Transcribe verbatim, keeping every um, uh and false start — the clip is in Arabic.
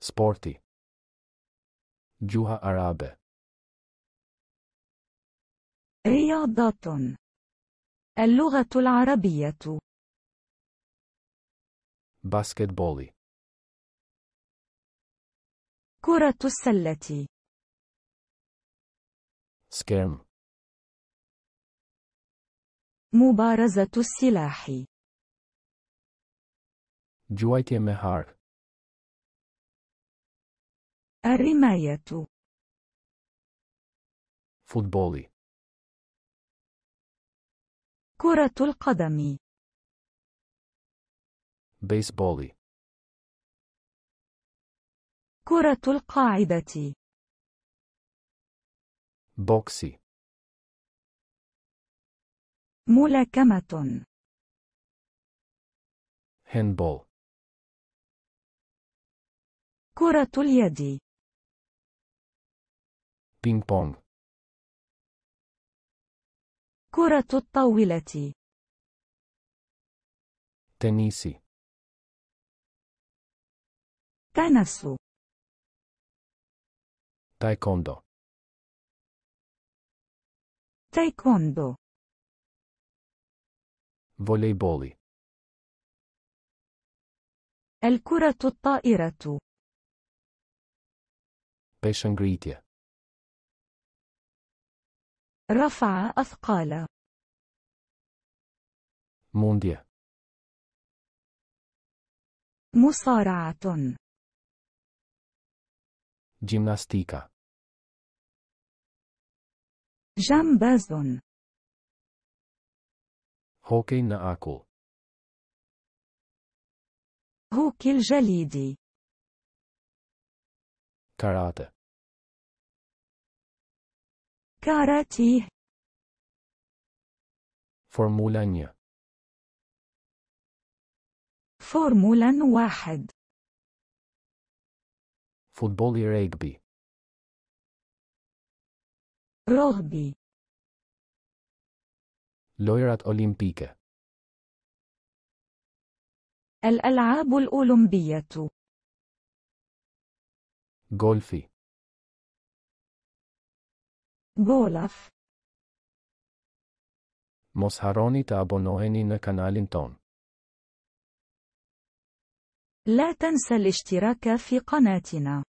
Sporti. Gjuha arabe. رياضات. اللغة العربية. باسكتبولي. كرة السلة. سكيرم. مبارزة السلاح. جوايتي مهار. الرماية. فوتبولي. كرة القدم. بيسبول. كرة القاعدة. بوكسي. ملاكمة. هندبول. كرة اليد. بينغبونغ. كرة الطاولة. تنيسي. تنس. تايكوندو. تايكوندو. فوليبولي. الكرة الطائرة. Peshëngritje. رفع أثقال. موندية. مصارعة. جيمناستيكا. جمباز. هوكي نأكل. هوكي الجليدي. كاراتي. كاراتي. فورمولا نية. فورمولا واحد. فوتبول ريغبي. رغبي. لويرات أولمبيكة. الألعاب الأولمبية. غولفي. Golf. Mos harroni të abonoheni në kanalin ton. لا تنسى الاشتراك في قناتنا.